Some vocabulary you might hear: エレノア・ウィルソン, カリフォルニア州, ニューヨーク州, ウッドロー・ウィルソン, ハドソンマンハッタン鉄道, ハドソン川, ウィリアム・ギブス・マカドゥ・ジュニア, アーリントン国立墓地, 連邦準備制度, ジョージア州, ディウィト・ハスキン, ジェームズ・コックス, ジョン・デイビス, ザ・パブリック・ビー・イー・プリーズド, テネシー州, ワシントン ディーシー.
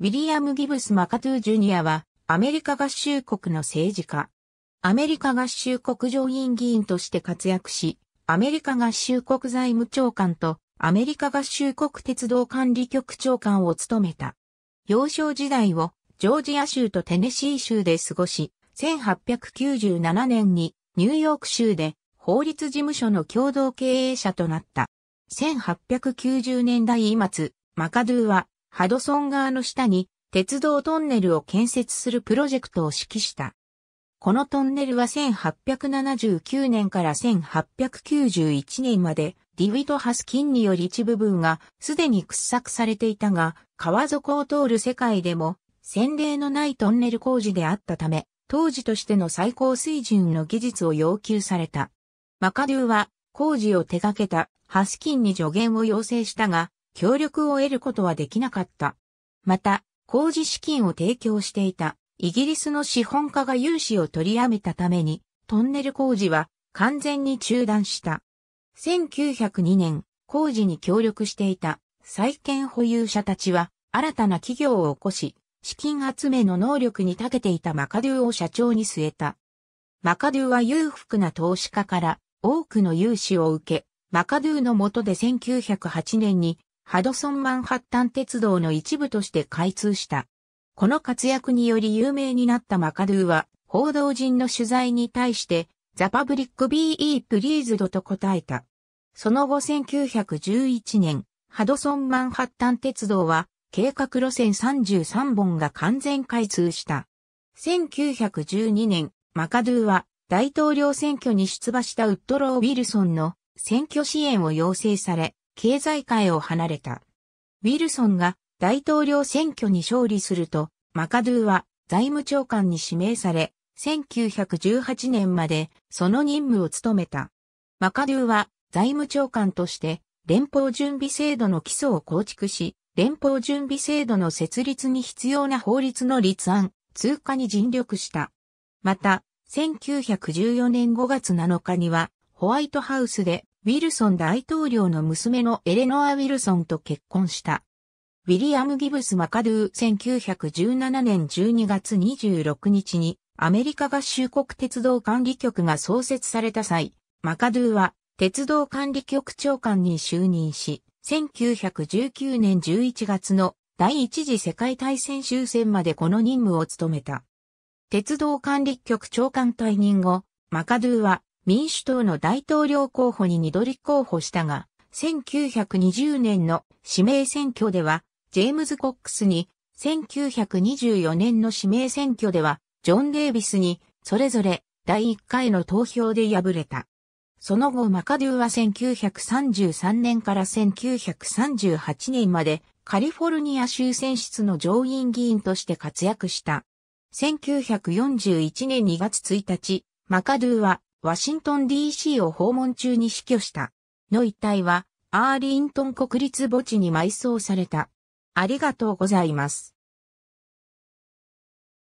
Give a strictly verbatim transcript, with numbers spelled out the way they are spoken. ウィリアム・ギブス・マカトゥー・ジュニアは、アメリカ合衆国の政治家。アメリカ合衆国上院議員として活躍し、アメリカ合衆国財務長官と、アメリカ合衆国鉄道管理局長官を務めた。幼少時代を、ジョージア州とテネシー州で過ごし、せんはっぴゃくきゅうじゅうななねんに、ニューヨーク州で、法律事務所の共同経営者となった。せんはっぴゃくきゅうじゅうねんだいまつ、マカドゥはハドソン川の下に鉄道トンネルを建設するプロジェクトを指揮した。このトンネルはせんはっぴゃくななじゅうきゅうねんからせんはっぴゃくきゅうじゅういちねんまでディウィト・ハスキンにより一部分がすでに掘削されていたが、川底を通る世界でも前例のないトンネル工事であったため、当時としての最高水準の技術を要求された。マカドゥは工事を手掛けたハスキンに助言を要請したが、協力を得ることはできなかった。また、工事資金を提供していたイギリスの資本家が融資を取りやめたために、トンネル工事は完全に中断した。せんきゅうひゃくにねん、工事に協力していた債権保有者たちは新たな企業を起こし、資金集めの能力に長けていたマカドゥを社長に据えた。マカドゥは裕福な投資家から多くの融資を受け、マカドゥの下でせんきゅうひゃくはちねんにハドソンマンハッタン鉄道の一部として開通した。この活躍により有名になったマカドゥは報道陣の取材に対してザ・パブリック・ビー・イー・プリーズドと答えた。その後せんきゅうひゃくじゅういちねん、ハドソンマンハッタン鉄道は計画路線さんじゅうさんぼんが完全開通した。せんきゅうひゃくじゅうにねん、マカドゥは大統領選挙に出馬したウッドロー・ウィルソンの選挙支援を要請され、経済界を離れた。ウィルソンが大統領選挙に勝利すると、マカドゥは財務長官に指名され、せんきゅうひゃくじゅうはちねんまでその任務を務めた。マカドゥは財務長官として連邦準備制度の基礎を構築し、連邦準備制度の設立に必要な法律の立案、通過に尽力した。また、せんきゅうひゃくじゅうよねんごがつなのかには、ホワイトハウスで、ウィルソン大統領の娘のエレノア・ウィルソンと結婚した。ウィリアム・ギブス・マカドゥせんきゅうひゃくじゅうななねんじゅうにがつにじゅうろくにちにアメリカ合衆国鉄道管理局が創設された際、マカドゥは鉄道管理局長官に就任し、せんきゅうひゃくじゅうきゅうねんじゅういちがつの第一次世界大戦終戦までこの任務を務めた。鉄道管理局長官退任後、マカドゥは民主党の大統領候補ににど立候補したが、せんきゅうひゃくにじゅうねんの指名選挙では、ジェームズ・コックスに、せんきゅうひゃくにじゅうよねんの指名選挙では、ジョン・デイビスに、それぞれだいいっかいの投票で敗れた。その後、マカドゥはせんきゅうひゃくさんじゅうさんねんからせんきゅうひゃくさんじゅうはちねんまで、カリフォルニア州選出の上院議員として活躍した。せんきゅうひゃくよんじゅういちねんにがつついたち、マカドゥは、ワシントン ディーシー を訪問中に死去した。の遺体は、アーリントン国立墓地に埋葬された。ありがとうございます。